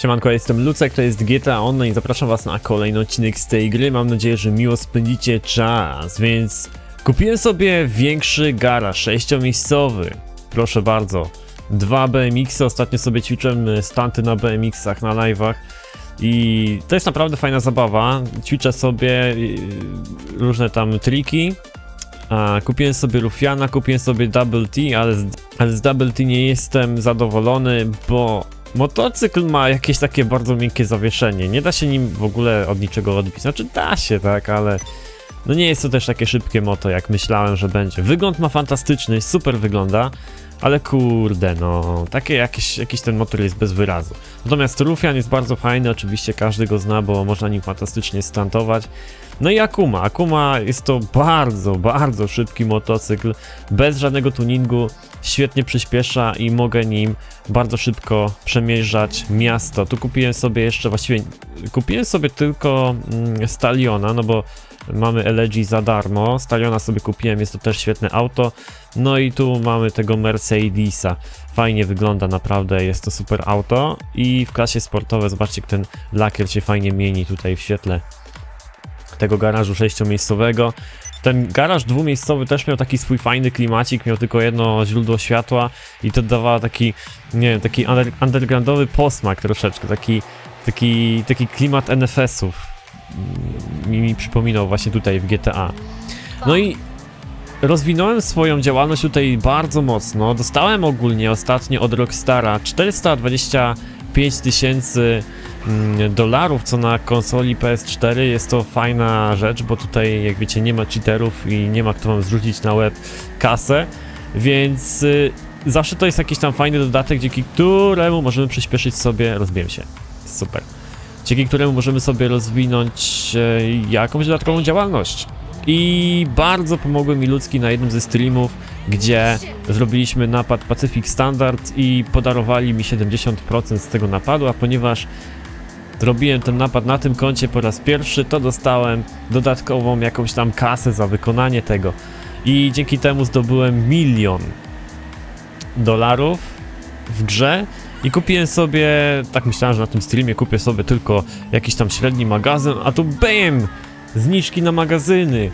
Siemanko, jestem Lucek, to jest GTA Online i zapraszam was na kolejny odcinek z tej gry. Mam nadzieję, że miło spędzicie czas, więc kupiłem sobie większy garaż, 6-miejscowy. Proszę bardzo, 2 BMX-y, ostatnio sobie ćwiczyłem stunty na BMX-ach, na live'ach. I to jest naprawdę fajna zabawa, ćwiczę sobie różne tam triki. Kupiłem sobie Rufiana, kupiłem sobie Double T, ale z Double T nie jestem zadowolony, bo motocykl ma jakieś takie bardzo miękkie zawieszenie, nie da się nim w ogóle od niczego odbić, znaczy da się, tak, ale no nie jest to też takie szybkie moto, jak myślałem, że będzie. Wygląd ma fantastyczny, super wygląda, ale kurde no, takie jakiś ten motor jest bez wyrazu. Natomiast Rufian jest bardzo fajny, oczywiście każdy go zna, bo można nim fantastycznie stuntować. No i Akuma. Akuma jest to bardzo, bardzo szybki motocykl, bez żadnego tuningu, świetnie przyspiesza i mogę nim bardzo szybko przemierzać miasto. Tu kupiłem sobie jeszcze, właściwie kupiłem sobie tylko Staliona, no bo mamy Elegy za darmo, Staliona sobie kupiłem, jest to też świetne auto. No i tu mamy tego Mercedesa, fajnie wygląda naprawdę, jest to super auto. I w klasie sportowej, zobaczcie, ten lakier się fajnie mieni tutaj w świetle tego garażu 6-miejscowego. Ten garaż 2-miejscowy też miał taki swój fajny klimacik, miał tylko jedno źródło światła i to dawało taki, nie wiem, taki undergroundowy posmak troszeczkę, taki klimat NFS-ów mi przypominał właśnie tutaj w GTA. No i rozwinąłem swoją działalność tutaj bardzo mocno, dostałem ogólnie ostatnio od Rockstara 425 000 dolarów, co na konsoli PS4 jest to fajna rzecz, bo tutaj, jak wiecie, nie ma cheaterów i nie ma kto wam zrzucić na łeb kasę, więc zawsze to jest jakiś tam fajny dodatek, dzięki któremu możemy przyspieszyć sobie, rozbiłem się, super, dzięki któremu możemy sobie rozwinąć jakąś dodatkową działalność. I bardzo pomogły mi Ludzki na jednym ze streamów, gdzie zrobiliśmy napad Pacific Standard i podarowali mi 70% z tego napadu, a ponieważ robiłem ten napad na tym koncie po raz pierwszy, to dostałem dodatkową jakąś tam kasę za wykonanie tego i dzięki temu zdobyłem $1 000 000 w grze. I kupiłem sobie, tak myślałem, że na tym streamie kupię sobie tylko jakiś tam średni magazyn, a tu BAM! Zniżki na magazyny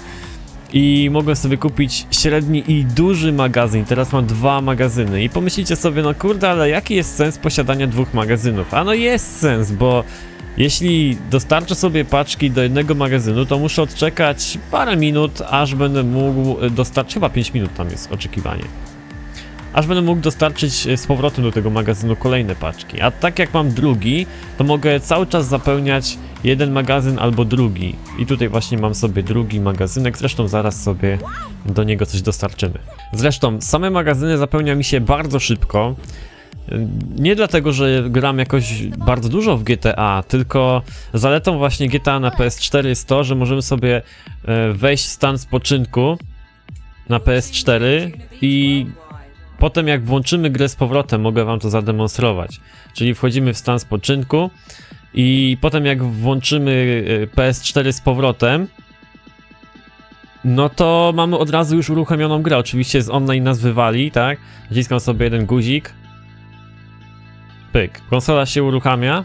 i mogłem sobie kupić średni i duży magazyn. Teraz mam 2 magazyny i pomyślicie sobie, no kurde, ale jaki jest sens posiadania 2 magazynów? A no jest sens, bo jeśli dostarczę sobie paczki do jednego magazynu, to muszę odczekać parę minut, aż będę mógł dostarczyć, chyba 5 minut tam jest oczekiwanie, aż będę mógł dostarczyć z powrotem do tego magazynu kolejne paczki. A tak jak mam drugi, to mogę cały czas zapełniać jeden magazyn albo drugi. I tutaj właśnie mam sobie drugi magazynek, zresztą zaraz sobie do niego coś dostarczymy. Zresztą same magazyny zapełnia mi się bardzo szybko. Nie dlatego, że gram jakoś bardzo dużo w GTA, tylko zaletą właśnie GTA na PS4 jest to, że możemy sobie wejść w stan spoczynku na PS4 i potem jak włączymy grę z powrotem, mogę wam to zademonstrować. Czyli wchodzimy w stan spoczynku i potem jak włączymy PS4 z powrotem, no to mamy od razu już uruchomioną grę. Oczywiście z online nas wywali, tak? Naciskam sobie jeden guzik. Pyk. Konsola się uruchamia.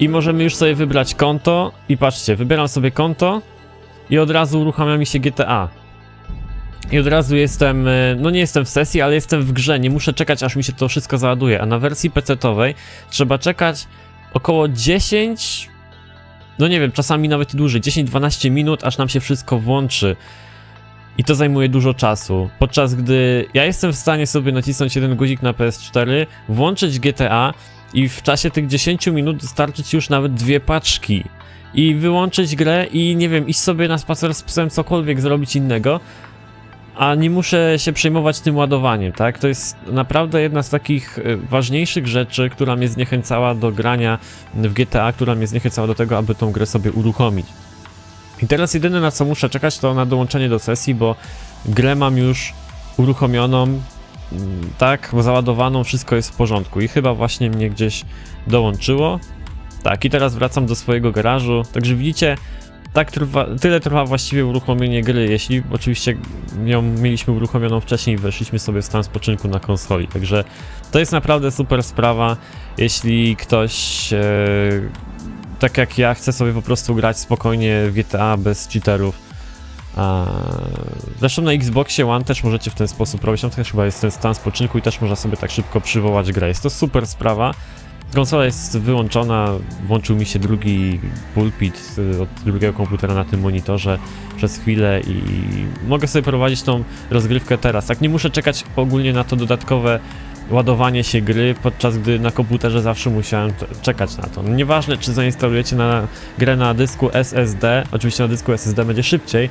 I możemy już sobie wybrać konto. I patrzcie, wybieram sobie konto i od razu uruchamia mi się GTA. I od razu jestem, no nie jestem w sesji, ale jestem w grze, nie muszę czekać, aż mi się to wszystko załaduje. A na wersji PC-owej trzeba czekać około 10, no nie wiem, czasami nawet dłużej, 10-12 minut, aż nam się wszystko włączy. I to zajmuje dużo czasu, podczas gdy ja jestem w stanie sobie nacisnąć jeden guzik na PS4, włączyć GTA i w czasie tych 10 minut dostarczyć już nawet 2 paczki. I wyłączyć grę i nie wiem, iść sobie na spacer z psem, cokolwiek zrobić innego. A nie muszę się przejmować tym ładowaniem, tak? To jest naprawdę jedna z takich ważniejszych rzeczy, która mnie zniechęcała do grania w GTA, która mnie zniechęcała do tego, aby tą grę sobie uruchomić. I teraz jedyne, na co muszę czekać, to na dołączenie do sesji, bo grę mam już uruchomioną, tak, załadowaną, wszystko jest w porządku. I chyba właśnie mnie gdzieś dołączyło. Tak, i teraz wracam do swojego garażu. Także widzicie, Tak trwa, tyle trwa właściwie uruchomienie gry, jeśli oczywiście ją mieliśmy uruchomioną wcześniej i weszliśmy sobie w stan spoczynku na konsoli. Także to jest naprawdę super sprawa, jeśli ktoś, tak jak ja, chce sobie po prostu grać spokojnie w GTA bez cheaterów. Zresztą na Xboxie One też możecie w ten sposób robić, tam też chyba jest ten stan spoczynku i też można sobie tak szybko przywołać grę. Jest to super sprawa. Konsola jest wyłączona, włączył mi się drugi pulpit od drugiego komputera na tym monitorze przez chwilę i mogę sobie prowadzić tą rozgrywkę teraz. Tak, nie muszę czekać ogólnie na to dodatkowe ładowanie się gry, podczas gdy na komputerze zawsze musiałem czekać na to. Nieważne, czy zainstalujecie grę na dysku SSD, oczywiście na dysku SSD będzie szybciej,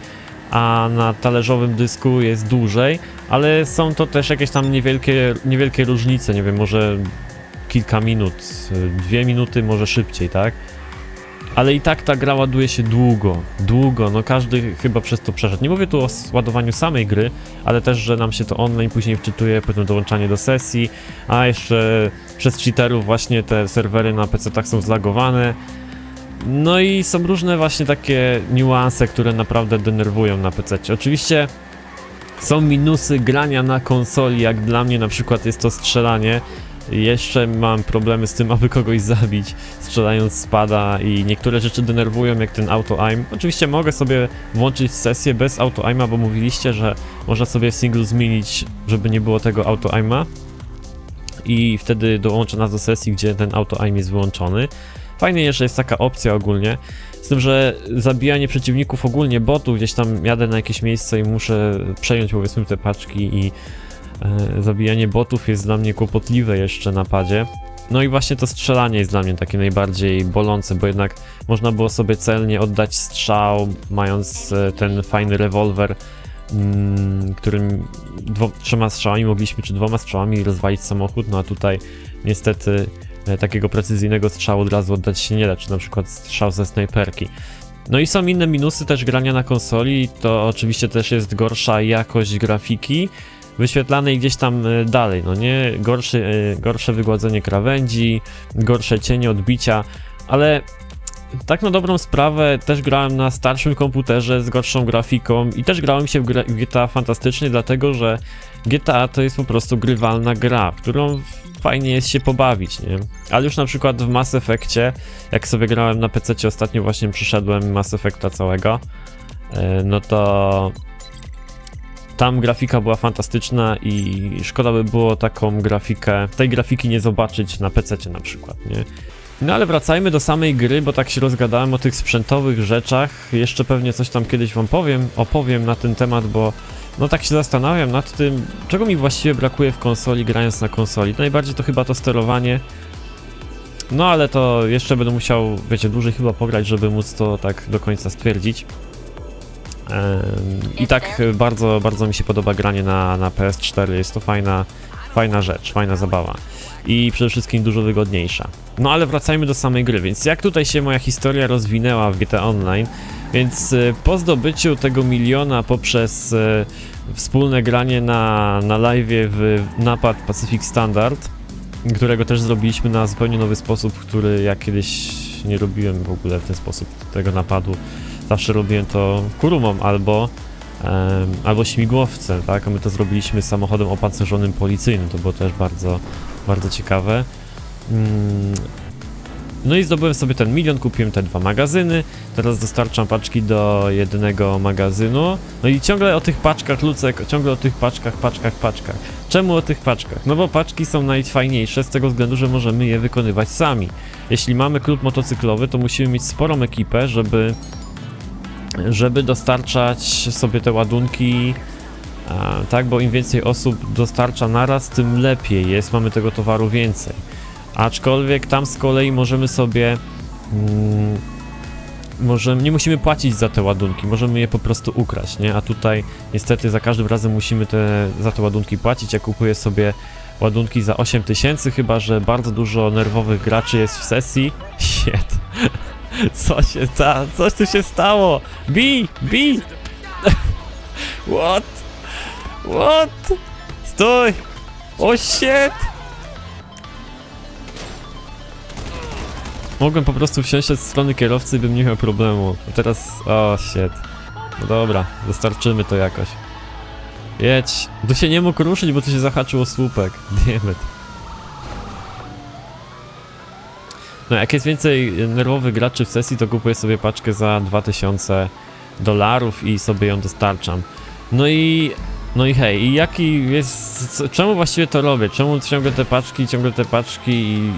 a na talerzowym dysku jest dłużej, ale są to też jakieś tam niewielkie różnice, nie wiem, może kilka minut, 2 minuty, może szybciej, tak? Ale i tak ta gra ładuje się długo, no każdy chyba przez to przeszedł. Nie mówię tu o ładowaniu samej gry, ale też, że nam się to online później wczytuje, potem dołączanie do sesji, a jeszcze przez cheaterów właśnie te serwery na PC-tach są zlagowane. No i są różne właśnie takie niuanse, które naprawdę denerwują na PC-cie. Oczywiście są minusy grania na konsoli, jak dla mnie na przykład jest to strzelanie. Jeszcze mam problemy z tym, aby kogoś zabić, strzelając spada i niektóre rzeczy denerwują, jak ten auto-aim. Oczywiście mogę sobie włączyć sesję bez auto-aima, bo mówiliście, że można sobie w singlu zmienić, żeby nie było tego auto-aima. I wtedy dołącza nas do sesji, gdzie ten auto-aim jest wyłączony. Fajnie, że jest taka opcja ogólnie, z tym, że zabijanie przeciwników ogólnie botu, gdzieś tam jadę na jakieś miejsce i muszę przejąć powiedzmy te paczki i zabijanie botów jest dla mnie kłopotliwe jeszcze na padzie. No i właśnie to strzelanie jest dla mnie takie najbardziej bolące, bo jednak można było sobie celnie oddać strzał, mając ten fajny rewolwer, którym 3 strzałami mogliśmy, czy 2 strzałami rozwalić samochód, no a tutaj niestety takiego precyzyjnego strzału od razu oddać się nie da, czy na przykład strzał ze snajperki. No i są inne minusy też grania na konsoli, to oczywiście też jest gorsza jakość grafiki, wyświetlanej gdzieś tam dalej, no nie? Gorsze wygładzenie krawędzi, gorsze cienie, odbicia, ale tak na dobrą sprawę też grałem na starszym komputerze z gorszą grafiką i też grałem się w GTA fantastycznie, dlatego że GTA to jest po prostu grywalna gra, w którą fajnie jest się pobawić, nie? Ale już na przykład w Mass Effectie, jak sobie grałem na PC-cie, ostatnio właśnie przyszedłem Mass Effecta całego, no to tam grafika była fantastyczna i szkoda by było taką grafikę, tej grafiki nie zobaczyć na PC-cie na przykład, nie? No ale wracajmy do samej gry, bo tak się rozgadałem o tych sprzętowych rzeczach. Jeszcze pewnie coś tam kiedyś wam opowiem na ten temat, bo no tak się zastanawiam nad tym, czego mi właściwie brakuje w konsoli, grając na konsoli. Najbardziej to chyba to sterowanie. No ale to jeszcze będę musiał, wiecie, dłużej chyba pograć, żeby móc to tak do końca stwierdzić. I tak bardzo mi się podoba granie na PS4, jest to fajna rzecz, fajna zabawa i przede wszystkim dużo wygodniejsza. No ale wracajmy do samej gry, więc jak tutaj się moja historia rozwinęła w GTA Online, więc po zdobyciu tego miliona poprzez wspólne granie na live'ie w napad Pacific Standard, którego też zrobiliśmy na zupełnie nowy sposób, który ja kiedyś nie robiłem w ogóle w ten sposób tego napadu. Zawsze robiłem to kurumą albo śmigłowcem, tak? A my to zrobiliśmy samochodem opancerzonym policyjnym, to było też bardzo ciekawe. No i zdobyłem sobie ten milion, kupiłem te 2 magazyny, teraz dostarczam paczki do jednego magazynu. No i ciągle o tych paczkach, Lucek, ciągle o tych paczkach. Czemu o tych paczkach? No bo paczki są najfajniejsze z tego względu, że możemy je wykonywać sami. Jeśli mamy klub motocyklowy, to musimy mieć sporą ekipę, żeby dostarczać sobie te ładunki, tak, bo im więcej osób dostarcza naraz, tym lepiej jest, mamy tego towaru więcej. Aczkolwiek tam z kolei możemy sobie, nie musimy płacić za te ładunki, możemy je po prostu ukraść, nie? A tutaj niestety za każdym razem musimy za te ładunki płacić. Ja kupuję sobie ładunki za 8000, chyba że bardzo dużo nerwowych graczy jest w sesji. Shit. Coś tu się stało! Bij! What? Stój! O shit! Mogłem po prostu wsiąść z strony kierowcy, bym nie miał problemu. A teraz... o, shit. No dobra, dostarczymy to jakoś. Jedź! Tu się nie mógł ruszyć, bo tu się zahaczył o słupek. Dammit. No, jak jest więcej nerwowych graczy w sesji, to kupuję sobie paczkę za $2000 i sobie ją dostarczam. No i hej, i jaki jest... czemu właściwie to robię? Czemu ciągle te paczki i...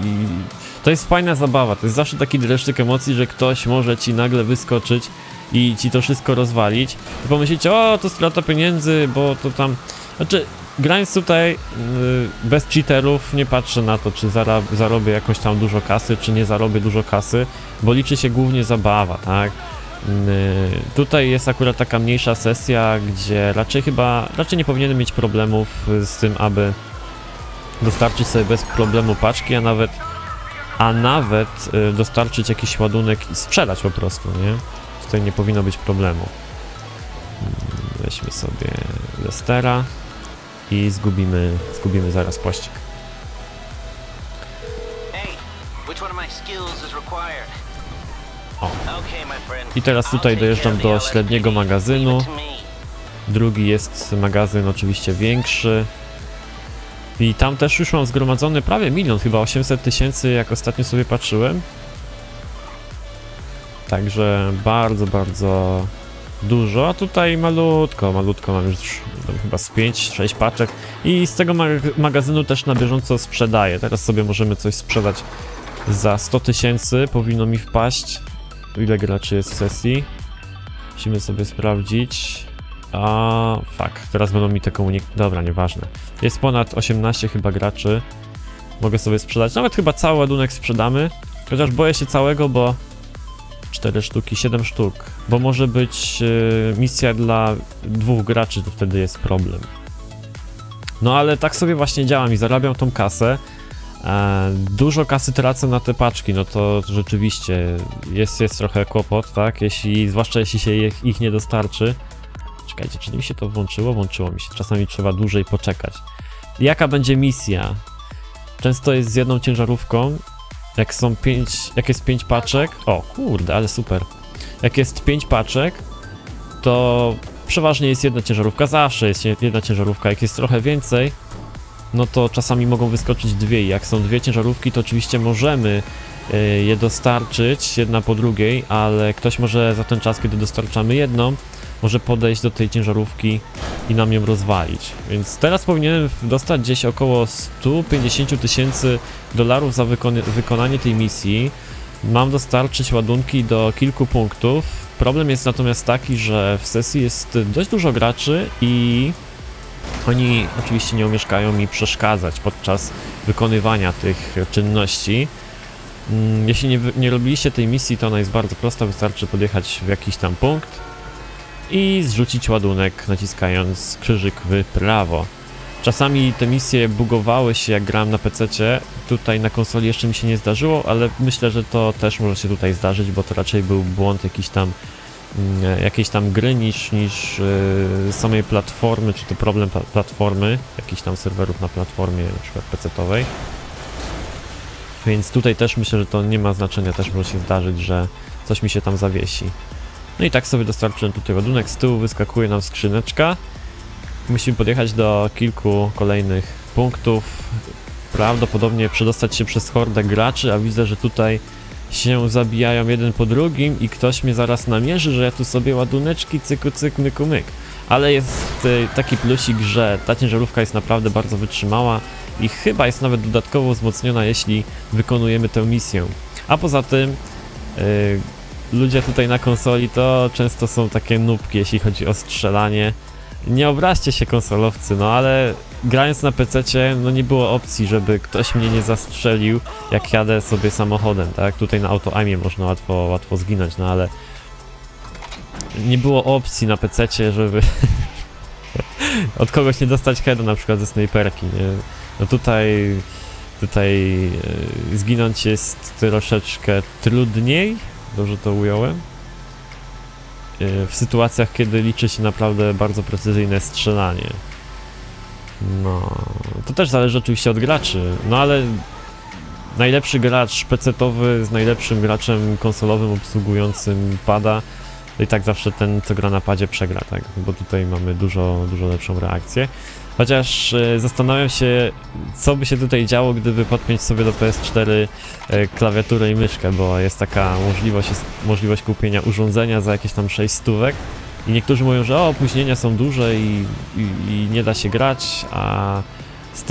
To jest fajna zabawa, to jest zawsze taki dreszczyk emocji, że ktoś może ci nagle wyskoczyć i ci to wszystko rozwalić. I pomyślicie, o, to strata pieniędzy, bo to tam... Znaczy, grając tutaj bez cheaterów nie patrzę na to, czy zarobię jakoś tam dużo kasy, czy nie zarobię dużo kasy, bo liczy się głównie zabawa, tak? Tutaj jest akurat taka mniejsza sesja, gdzie raczej nie powinienem mieć problemów z tym, aby dostarczyć sobie bez problemu paczki, a nawet dostarczyć jakiś ładunek i sprzedać po prostu, nie? Tutaj nie powinno być problemu. Weźmy sobie Lestera i zgubimy zaraz pościg. O. I teraz tutaj dojeżdżam do średniego magazynu. Drugi jest magazyn oczywiście większy. I tam też już mam zgromadzony prawie milion, chyba 800 tysięcy, jak ostatnio sobie patrzyłem. Także bardzo, bardzo dużo, a tutaj malutko, mam już chyba z 5-6 paczek. I z tego magazynu też na bieżąco sprzedaję. Teraz sobie możemy coś sprzedać za 100 tysięcy, powinno mi wpaść. Ile graczy jest w sesji? Musimy sobie sprawdzić. A fuck, teraz będą mi te komunikaty. Dobra, nieważne. Jest ponad 18 chyba graczy. Mogę sobie sprzedać. Nawet chyba cały ładunek sprzedamy. Chociaż boję się całego, bo 4 sztuki, 7 sztuk. Bo może być misja dla 2 graczy, to wtedy jest problem. No ale tak sobie właśnie działam i zarabiam tą kasę. Dużo kasy tracę na te paczki, no to rzeczywiście jest trochę kłopot, tak? Zwłaszcza jeśli się ich nie dostarczy. Czekajcie, czy mi się to włączyło? Włączyło mi się. Czasami trzeba dłużej poczekać. Jaka będzie misja? Często jest z jedną ciężarówką. Jak jest 5 paczek... O kurde, ale super. Jak jest 5 paczek, to przeważnie jest jedna ciężarówka. Zawsze jest jedna ciężarówka. Jak jest trochę więcej, no to czasami mogą wyskoczyć dwie. Jak są dwie ciężarówki, to oczywiście możemy je dostarczyć jedna po drugiej, ale ktoś może za ten czas, kiedy dostarczamy jedną, może podejść do tej ciężarówki i nam ją rozwalić. Więc teraz powinienem dostać gdzieś około 150 tysięcy dolarów za wykonanie tej misji. Mam dostarczyć ładunki do kilku punktów. Problem jest natomiast taki, że w sesji jest dość dużo graczy i oni oczywiście nie omieszkają mi przeszkadzać podczas wykonywania tych czynności. Jeśli nie robiliście tej misji, to ona jest bardzo prosta, wystarczy podjechać w jakiś tam punkt i zrzucić ładunek, naciskając krzyżyk w prawo. Czasami te misje bugowały się, jak grałem na PC-cie. Tutaj na konsoli jeszcze mi się nie zdarzyło, ale myślę, że to też może się tutaj zdarzyć, bo to raczej był błąd jakiejś tam gry niż samej platformy, czy to problem platformy, jakichś tam serwerów na platformie na przykład PC-towej. Więc tutaj też myślę, że to nie ma znaczenia, też może się zdarzyć, że coś mi się tam zawiesi. No i tak sobie dostarczyłem tutaj ładunek, z tyłu wyskakuje nam skrzyneczka. Musimy podjechać do kilku kolejnych punktów. Prawdopodobnie przedostać się przez hordę graczy, a widzę, że tutaj się zabijają jeden po drugim i ktoś mnie zaraz namierzy, że ja tu sobie ładuneczki cyku cyk myku myk. Ale jest taki plusik, że ta ciężarówka jest naprawdę bardzo wytrzymała i chyba jest nawet dodatkowo wzmocniona, jeśli wykonujemy tę misję. A poza tym ludzie tutaj na konsoli to często są takie nubki, jeśli chodzi o strzelanie. Nie obraźcie się, konsolowcy, no ale grając na PC-cie, no nie było opcji, żeby ktoś mnie nie zastrzelił, jak jadę sobie samochodem, tak? Tutaj na auto-aimie można łatwo zginąć, no ale nie było opcji na PC-cie, żeby od kogoś nie dostać heada, na przykład ze snajperki, nie? No tutaj zginąć jest troszeczkę trudniej, dobrze to ująłem, w sytuacjach, kiedy liczy się naprawdę bardzo precyzyjne strzelanie. No, to też zależy oczywiście od graczy, no ale najlepszy gracz PC-towy z najlepszym graczem konsolowym obsługującym pada. I tak zawsze ten, co gra na padzie, przegra, tak? Bo tutaj mamy dużo lepszą reakcję. Chociaż zastanawiam się, co by się tutaj działo, gdyby podpiąć sobie do PS4 klawiaturę i myszkę, bo jest taka możliwość kupienia urządzenia za jakieś tam 6 stówek. I niektórzy mówią, że o, opóźnienia są duże i nie da się grać, a z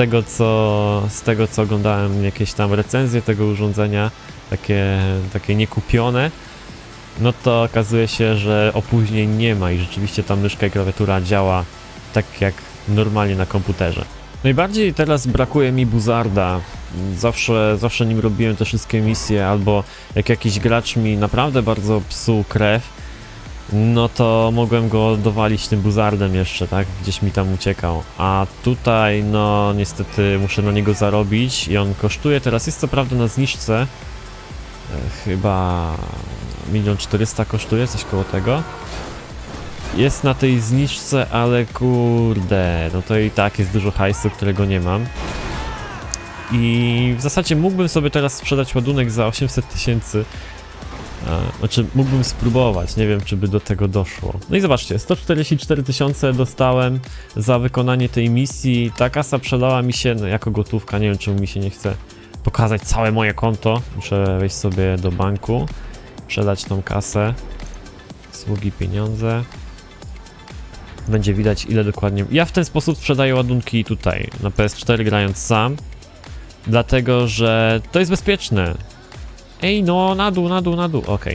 tego co oglądałem jakieś tam recenzje tego urządzenia, takie niekupione, no to okazuje się, że opóźnień nie ma i rzeczywiście ta myszka i klawiatura działa tak jak normalnie na komputerze. Najbardziej teraz brakuje mi Buzzarda. Zawsze nim robiłem te wszystkie misje, albo jak jakiś gracz mi naprawdę bardzo psuł krew, no to mogłem go dowalić tym Buzzardem jeszcze, tak? Gdzieś mi tam uciekał. A tutaj, no niestety muszę na niego zarobić i on kosztuje teraz, jest co prawda na zniżce, chyba 1 400 000 kosztuje, coś koło tego. Jest na tej zniżce, ale kurde, no to i tak jest dużo hajsu, którego nie mam. I w zasadzie mógłbym sobie teraz sprzedać ładunek za 800 000. Znaczy, mógłbym spróbować, nie wiem, czy by do tego doszło. No i zobaczcie, 144 000 dostałem za wykonanie tej misji. Ta kasa przelała mi się, no, jako gotówka, nie wiem, czemu mi się nie chce pokazać całe moje konto. Muszę wejść sobie do banku, przelać tą kasę, usługi, pieniądze. Będzie widać, ile dokładnie. Ja w ten sposób sprzedaję ładunki tutaj na PS4, grając sam, dlatego że to jest bezpieczne. Ej, no na dół, ok.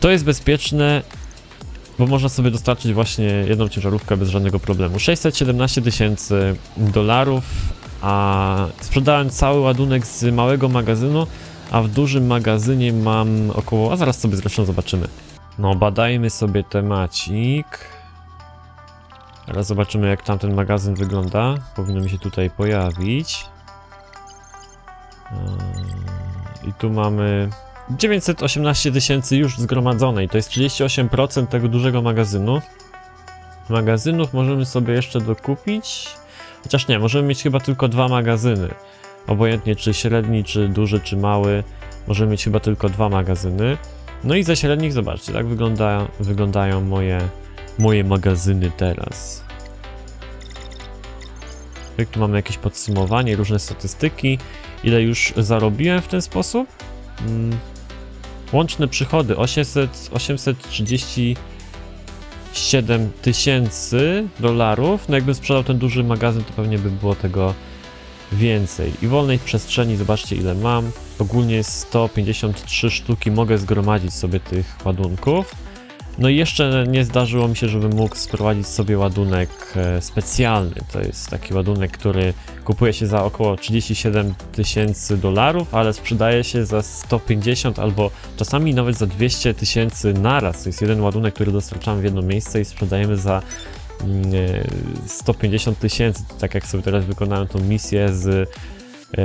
To jest bezpieczne, bo można sobie dostarczyć właśnie jedną ciężarówkę bez żadnego problemu. 617 000 dolarów, a sprzedałem cały ładunek z małego magazynu, a w dużym magazynie mam około, a zaraz sobie zresztą zobaczymy. No, badajmy sobie temacik. Teraz zobaczymy, jak tamten magazyn wygląda. Powinno mi się tutaj pojawić. I tu mamy 918 000 już zgromadzonej, to jest 38% tego dużego magazynu. Magazynów możemy sobie jeszcze dokupić, chociaż nie, możemy mieć chyba tylko 2 magazyny. Obojętnie czy średni, czy duży, czy mały, możemy mieć chyba tylko 2 magazyny. No i ze średnich, zobaczcie, tak wyglądają moje magazyny teraz. Tu mamy jakieś podsumowanie, różne statystyki, ile już zarobiłem w ten sposób. Łączne przychody 837 000 dolarów. No jakbym sprzedał ten duży magazyn, to pewnie by było tego więcej. I wolnej przestrzeni, zobaczcie, ile mam. Ogólnie 153 sztuki mogę zgromadzić sobie tych ładunków. No i jeszcze nie zdarzyło mi się, żebym mógł sprowadzić sobie ładunek specjalny. To jest taki ładunek, który kupuje się za około 37 000 dolarów, ale sprzedaje się za 150 albo czasami nawet za 200 000 naraz. To jest jeden ładunek, który dostarczamy w jedno miejsce i sprzedajemy za 150 000, tak jak sobie teraz wykonałem tą misję z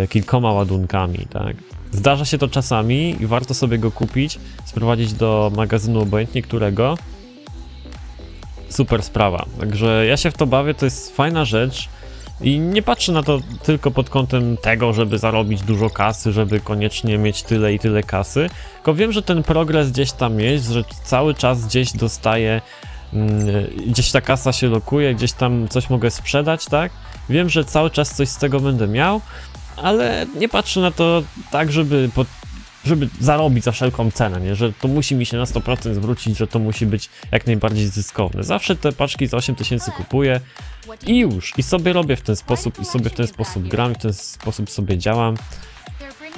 kilkoma ładunkami, tak? Zdarza się to czasami i warto sobie go kupić, sprowadzić do magazynu obojętnie którego. Super sprawa, także ja się w to bawię, to jest fajna rzecz i nie patrzę na to tylko pod kątem tego, żeby zarobić dużo kasy, żeby koniecznie mieć tyle i tyle kasy, tylko wiem, że ten progres gdzieś tam jest, że cały czas gdzieś dostaję, gdzieś ta kasa się lokuje, gdzieś tam coś mogę sprzedać, tak? Wiem, że cały czas coś z tego będę miał, ale nie patrzę na to tak, żeby zarobić za wszelką cenę, nie? Że to musi mi się na 100% zwrócić, że to musi być jak najbardziej zyskowne. Zawsze te paczki za 8 000 kupuję i już. I sobie robię w ten sposób, i sobie w ten sposób gram, w ten sposób sobie działam.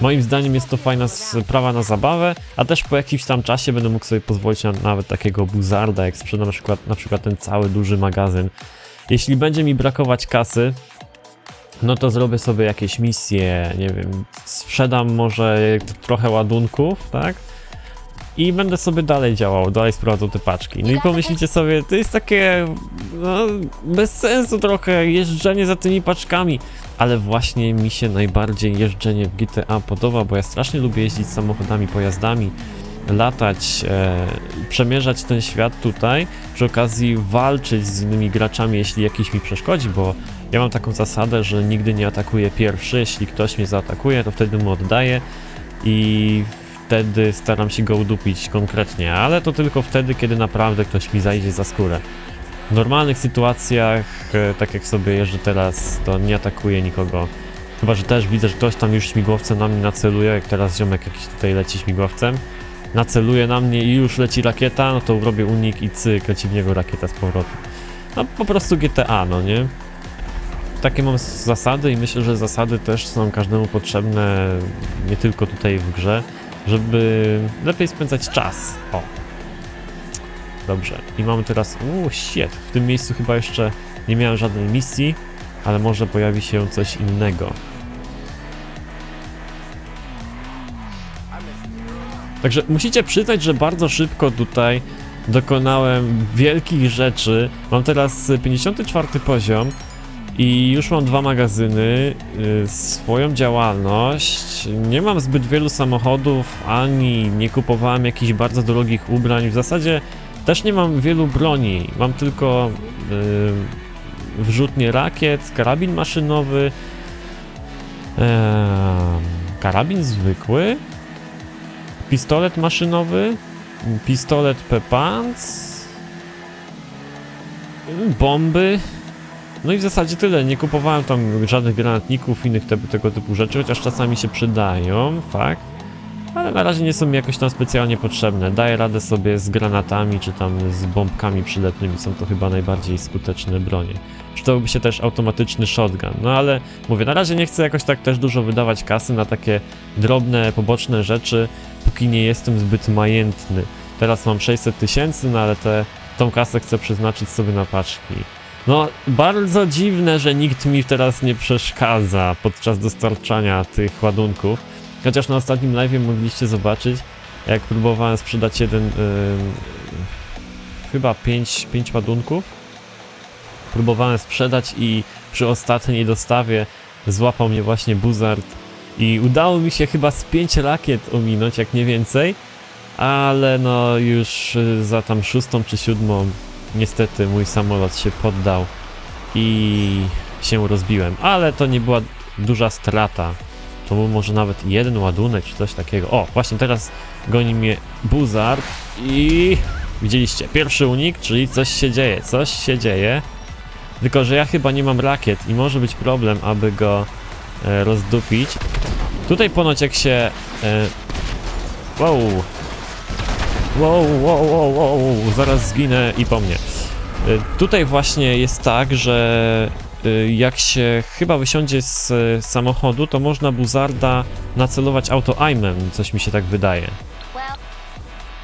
Moim zdaniem jest to fajna sprawa na zabawę, a też po jakimś tam czasie będę mógł sobie pozwolić na nawet takiego Buzzarda, jak sprzedam na przykład ten cały duży magazyn. Jeśli będzie mi brakować kasy, no to zrobię sobie jakieś misje, nie wiem, sprzedam może trochę ładunków, tak? I będę sobie dalej działał, dalej sprowadzał te paczki. No i pomyślicie sobie, to jest takie, no, bez sensu trochę jeżdżenie za tymi paczkami. Ale właśnie mi się najbardziej jeżdżenie w GTA podoba, bo ja strasznie lubię jeździć samochodami, pojazdami, latać, przemierzać ten świat tutaj, przy okazji walczyć z innymi graczami, jeśli jakiś mi przeszkodzi, bo Ja mam taką zasadę, że nigdy nie atakuję pierwszy, jeśli ktoś mnie zaatakuje, to wtedy mu oddaję i wtedy staram się go udupić konkretnie, ale to tylko wtedy, kiedy naprawdę ktoś mi zajdzie za skórę. W normalnych sytuacjach, tak jak sobie jeżdżę teraz, to nie atakuję nikogo. Chyba że też widzę, że ktoś tam już śmigłowcem na mnie naceluje, jak teraz ziomek jakiś tutaj leci śmigłowcem. Naceluje na mnie i już leci rakieta, no to robię unik i cyk, leci w niego rakieta z powrotem. No po prostu GTA, no nie? Takie mam zasady i myślę, że zasady też są każdemu potrzebne, nie tylko tutaj w grze, żeby lepiej spędzać czas. O! Dobrze. I mamy teraz... Uuu, shit! W tym miejscu chyba jeszcze nie miałem żadnej misji, ale może pojawi się coś innego. Także musicie przyznać, że bardzo szybko tutaj dokonałem wielkich rzeczy. Mam teraz 54 poziom i już mam 2 magazyny, swoją działalność. Nie mam zbyt wielu samochodów, ani nie kupowałem jakichś bardzo drogich ubrań. W zasadzie też nie mam wielu broni. Mam tylko wrzutnie rakiet, karabin maszynowy, karabin zwykły, pistolet maszynowy, pistolet Pepans, bomby, no i w zasadzie tyle. Nie kupowałem tam żadnych granatników, innych tego typu rzeczy, chociaż czasami się przydają, fakt, ale na razie nie są mi jakoś tam specjalnie potrzebne. Daję radę sobie z granatami czy tam z bombkami przylepnymi, są to chyba najbardziej skuteczne bronie. Przydałby się też automatyczny shotgun, no ale mówię, na razie nie chcę jakoś tak też dużo wydawać kasy na takie drobne, poboczne rzeczy, póki nie jestem zbyt majętny. Teraz mam 600 000, no ale tą kasę chcę przeznaczyć sobie na paczki. No, bardzo dziwne, że nikt mi teraz nie przeszkadza podczas dostarczania tych ładunków. Chociaż na ostatnim live'ie mogliście zobaczyć, jak próbowałem sprzedać chyba 5 ładunków. Próbowałem sprzedać i przy ostatniej dostawie złapał mnie właśnie Buzzard i udało mi się chyba z 5 rakiet ominąć, jak nie więcej, ale no już za tam 6. czy 7. niestety mój samolot się poddał i się rozbiłem, ale to nie była duża strata. To był może nawet jeden ładunek czy coś takiego. O, właśnie teraz goni mnie Buzzard i widzieliście, pierwszy unik, czyli coś się dzieje. Tylko że ja chyba nie mam rakiet i może być problem, aby go rozdupić. Tutaj ponoć jak się... Wow, zaraz zginę i po mnie. Tutaj właśnie jest tak, że jak się chyba wysiądzie z samochodu, to można Buzzarda nacelować auto-aimem, coś mi się tak wydaje.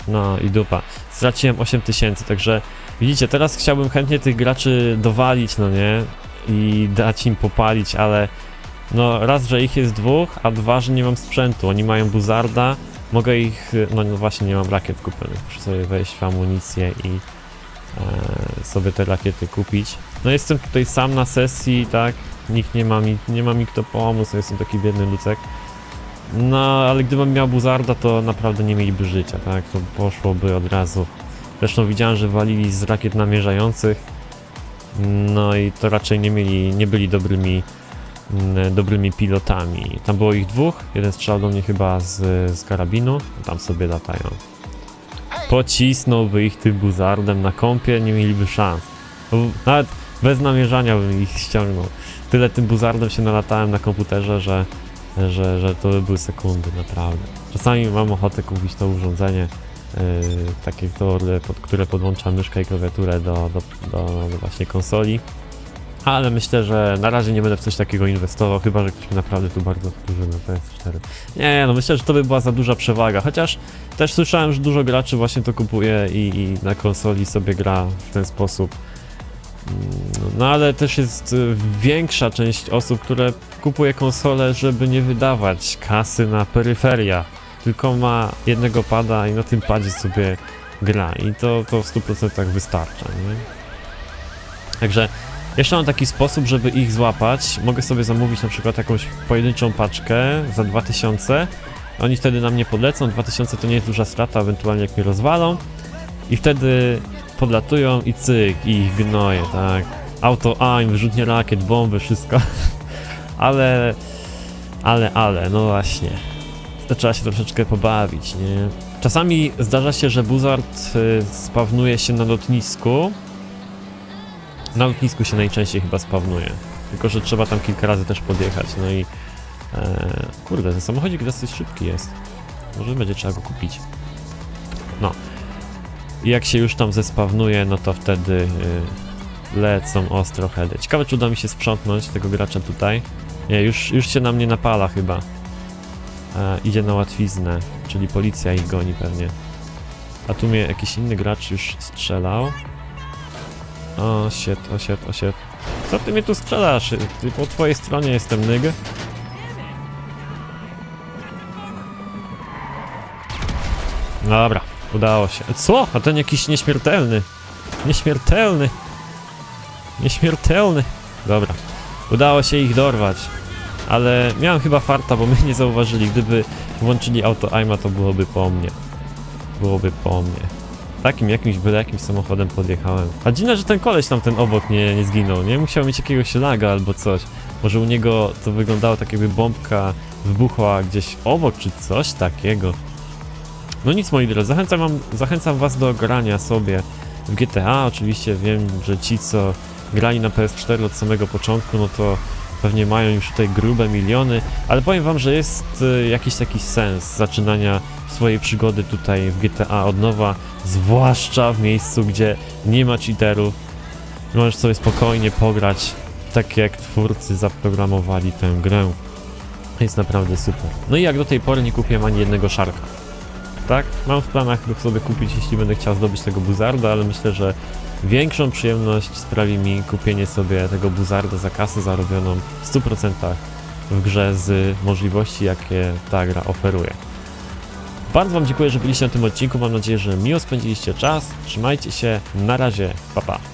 No i dupa. Straciłem 8000, także widzicie, teraz chciałbym chętnie tych graczy dowalić, no nie? I dać im popalić, ale no raz, że ich jest 2, a 2, że nie mam sprzętu. Oni mają Buzzarda, mogę ich... No właśnie, nie mam rakiet kupionych. Muszę sobie wejść w amunicję i sobie te rakiety kupić. No jestem tutaj sam na sesji, tak? Nikt nie ma mi kto pomóc, jestem taki biedny lucek. No, ale gdybym miał Buzzarda, to naprawdę nie mieliby życia, tak? To poszłoby od razu. Zresztą widziałem, że walili z rakiet namierzających. No i to raczej nie byli dobrymi pilotami. Tam było ich 2, jeden strzelał do mnie chyba z karabinu, tam sobie latają. Pocisnąłby ich tym Buzzardem na kompie, nie mieliby szans. Nawet bez namierzania bym ich ściągnął. Tyle tym Buzzardem się nalatałem na komputerze, że to by były sekundy, naprawdę. Czasami mam ochotę kupić to urządzenie, takie, które podłącza myszkę i klawiaturę do właśnie konsoli. Ale myślę, że na razie nie będę w coś takiego inwestował, chyba że ktoś mi naprawdę tu bardzo wkurzył na PS4. Nie, no myślę, że to by była za duża przewaga, chociaż też słyszałem, że dużo graczy właśnie to kupuje i na konsoli sobie gra w ten sposób. No ale też jest większa część osób, które kupuje konsole, żeby nie wydawać kasy na peryferia. Tylko ma jednego pada i na tym padzie sobie gra i to w 100% wystarcza, nie? Także jeszcze mam taki sposób, żeby ich złapać. Mogę sobie zamówić na przykład jakąś pojedynczą paczkę za 2000. Oni wtedy na mnie podlecą, 2000 to nie jest duża strata, ewentualnie jak mnie rozwalą. I wtedy podlatują i cyk, i ich gnoje, tak. Auto aim, wyrzutnie rakiet, bomby, wszystko. Ale, no właśnie. To trzeba się troszeczkę pobawić, nie? Czasami zdarza się, że Buzzard spawnuje się na lotnisku. Na lotnisku się najczęściej chyba spawnuje. Tylko, że trzeba tam kilka razy też podjechać, no i... kurde, ten samochodzik dosyć szybki jest. Może będzie trzeba go kupić. No. I jak się już tam zespawnuje, no to wtedy... lecą ostro hedy. Ciekawe, czy uda mi się sprzątnąć tego gracza tutaj. Nie, już się na mnie napala chyba. Idzie na łatwiznę, czyli policja ich goni pewnie. A tu mnie jakiś inny gracz już strzelał. O shit, o shit, o shit. Co ty mnie tu strzelasz? Po twojej stronie jestem, nyg. Dobra, udało się. Co? A ten jakiś nieśmiertelny. Nieśmiertelny. Nieśmiertelny. Dobra. Udało się ich dorwać. Ale miałem chyba farta, bo mnie nie zauważyli. Gdyby włączyli auto aima, to byłoby po mnie. Byłoby po mnie. Takim jakimś byle jakimś samochodem podjechałem. A dziwne, że ten koleś tam ten obok nie zginął, nie? Musiał mieć jakiegoś laga albo coś. Może u niego to wyglądało tak, jakby bombka wybuchła gdzieś obok czy coś takiego. No nic, moi drodzy, zachęcam was do grania sobie w GTA. Oczywiście wiem, że ci co grali na PS4 od samego początku, no to pewnie mają już tutaj grube miliony, ale powiem wam, że jest jakiś taki sens zaczynania swojej przygody tutaj w GTA od nowa, zwłaszcza w miejscu, gdzie nie ma cheaterów. Możesz sobie spokojnie pograć, tak jak twórcy zaprogramowali tę grę. Jest naprawdę super. No i jak do tej pory nie kupiłem ani jednego szarka. Tak? Mam w planach sobie kupić, jeśli będę chciał zdobyć tego Buzzarda, ale myślę, że większą przyjemność sprawi mi kupienie sobie tego Buzzarda za kasę zarobioną w 100% w grze z możliwości, jakie ta gra oferuje. Bardzo wam dziękuję, że byliście na tym odcinku, mam nadzieję, że miło spędziliście czas, trzymajcie się, na razie, pa pa!